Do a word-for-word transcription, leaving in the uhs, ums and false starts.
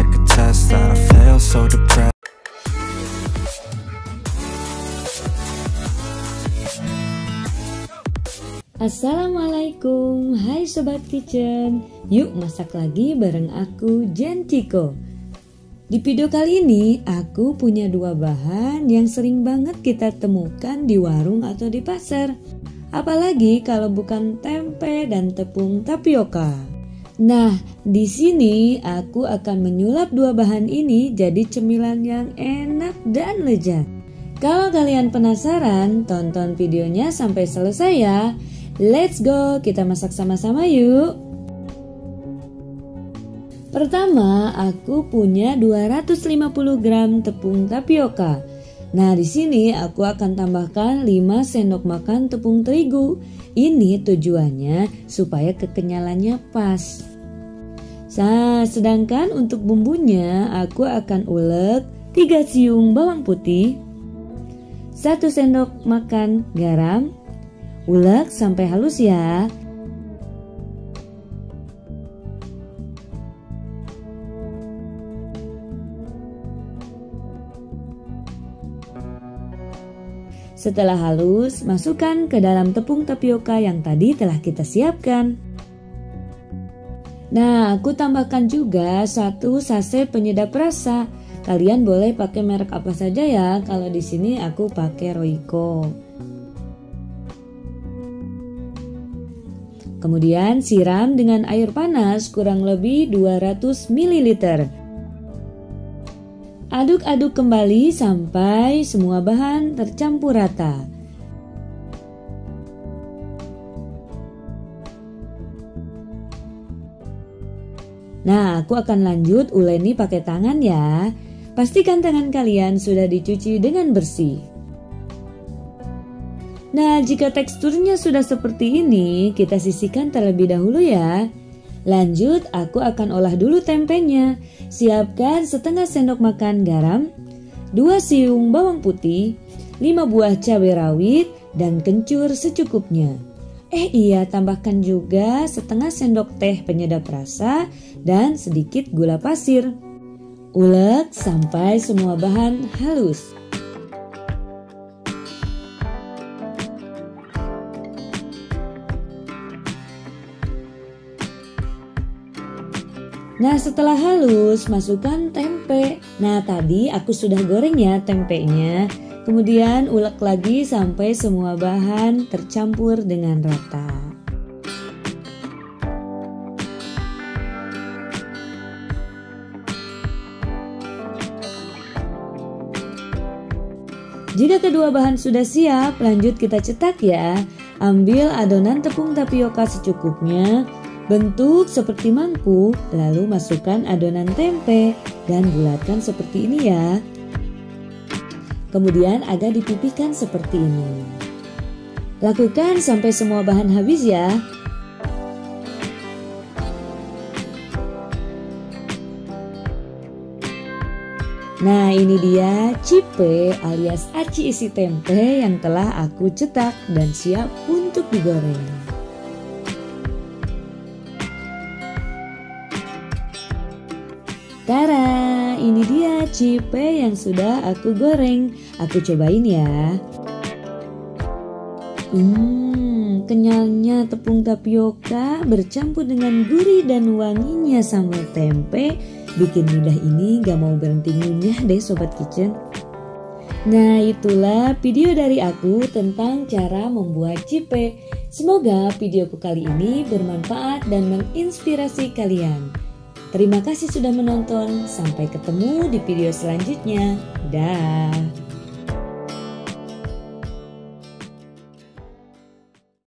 like a test that I fail, so depressed. Assalamualaikum, hai Sobat Kitchen. Yuk masak lagi bareng aku, Jen Ciko. Di video kali ini aku punya dua bahan yang sering banget kita temukan di warung atau di pasar. Apalagi kalau bukan tempe dan tepung tapioka. Nah, di sini aku akan menyulap dua bahan ini jadi cemilan yang enak dan lezat. Kalau kalian penasaran, tonton videonya sampai selesai ya. Let's go, kita masak sama-sama yuk. Pertama, aku punya dua ratus lima puluh gram tepung tapioka. Nah, di sini aku akan tambahkan lima sendok makan tepung terigu. Ini tujuannya supaya kekenyalannya pas. Nah, sedangkan untuk bumbunya aku akan ulek tiga siung bawang putih, satu sendok makan garam. Ulek sampai halus ya. Setelah halus, masukkan ke dalam tepung tapioka yang tadi telah kita siapkan. Nah, aku tambahkan juga satu sachet penyedap rasa. Kalian boleh pakai merek apa saja ya. Kalau di sini aku pakai Royco. Kemudian siram dengan air panas kurang lebih dua ratus mililiter. Aduk-aduk kembali sampai semua bahan tercampur rata. Nah, aku akan lanjut uleni pakai tangan ya. Pastikan tangan kalian sudah dicuci dengan bersih. Nah, jika teksturnya sudah seperti ini, kita sisihkan terlebih dahulu ya. Lanjut, aku akan olah dulu tempenya. Siapkan setengah sendok makan garam, dua siung bawang putih, lima buah cabe rawit, dan kencur secukupnya. Eh iya, tambahkan juga setengah sendok teh penyedap rasa dan sedikit gula pasir. Ulek sampai semua bahan halus. Nah, setelah halus, masukkan tempe. Nah, tadi aku sudah goreng ya tempenya. Kemudian ulek lagi sampai semua bahan tercampur dengan rata. Jika kedua bahan sudah siap, lanjut kita cetak ya. Ambil adonan tepung tapioka secukupnya. Bentuk seperti mangkuk, lalu masukkan adonan tempe dan bulatkan seperti ini ya. Kemudian agak dipipihkan seperti ini. Lakukan sampai semua bahan habis ya. Nah, ini dia cipe alias aci isi tempe yang telah aku cetak dan siap untuk digoreng. Tara, ini dia cipe yang sudah aku goreng. Aku cobain ya. Hmm, kenyalnya tepung tapioka bercampur dengan gurih dan wanginya sambal tempe. Bikin lidah ini gak mau berhenti ngunyah deh Sobat Kitchen. Nah, itulah video dari aku tentang cara membuat cipe. Semoga videoku kali ini bermanfaat dan menginspirasi kalian. Terima kasih sudah menonton, sampai ketemu di video selanjutnya. Dah.